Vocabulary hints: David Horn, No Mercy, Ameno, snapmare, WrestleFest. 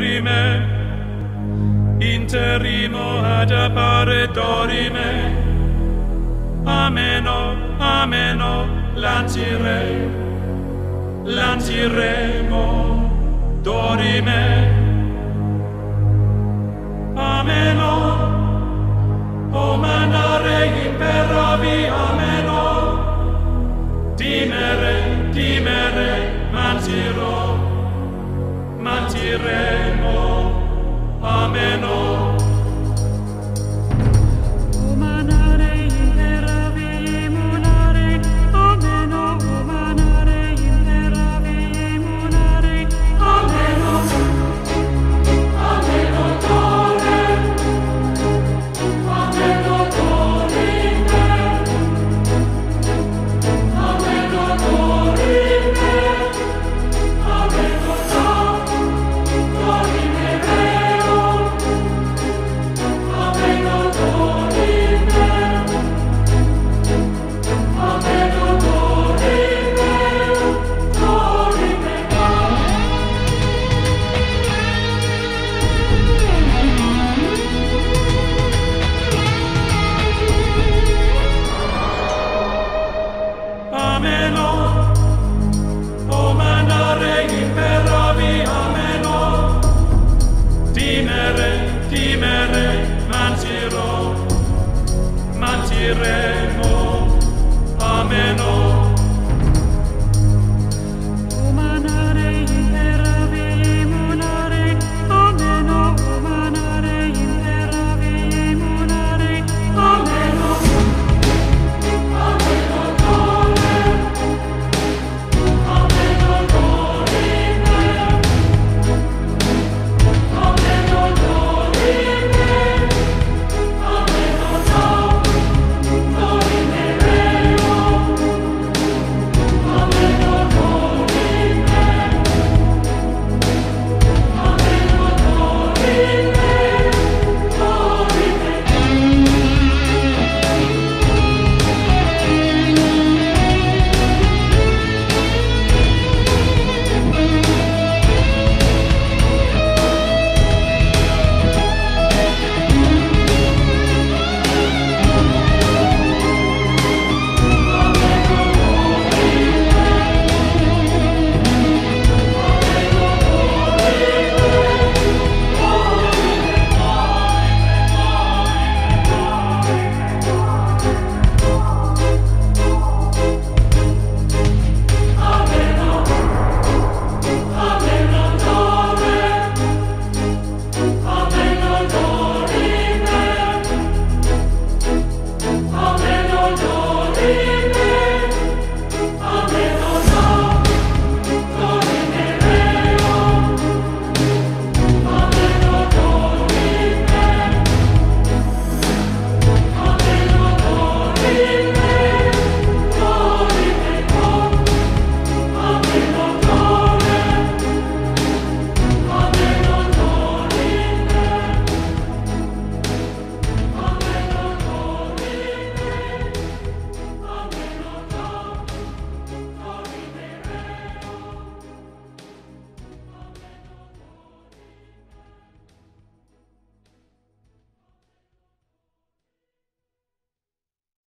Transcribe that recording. dorime, interrimo ad appare dorime. Ameno, ameno, lanciremo dorime. Ameno, o manare imperavi, ameno. Timere, timere, manciremo. Ameno.